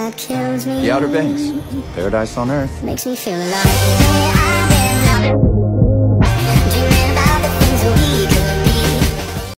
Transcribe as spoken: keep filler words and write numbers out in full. that kills me. The Outer Banks, paradise on earth, makes me feel alive.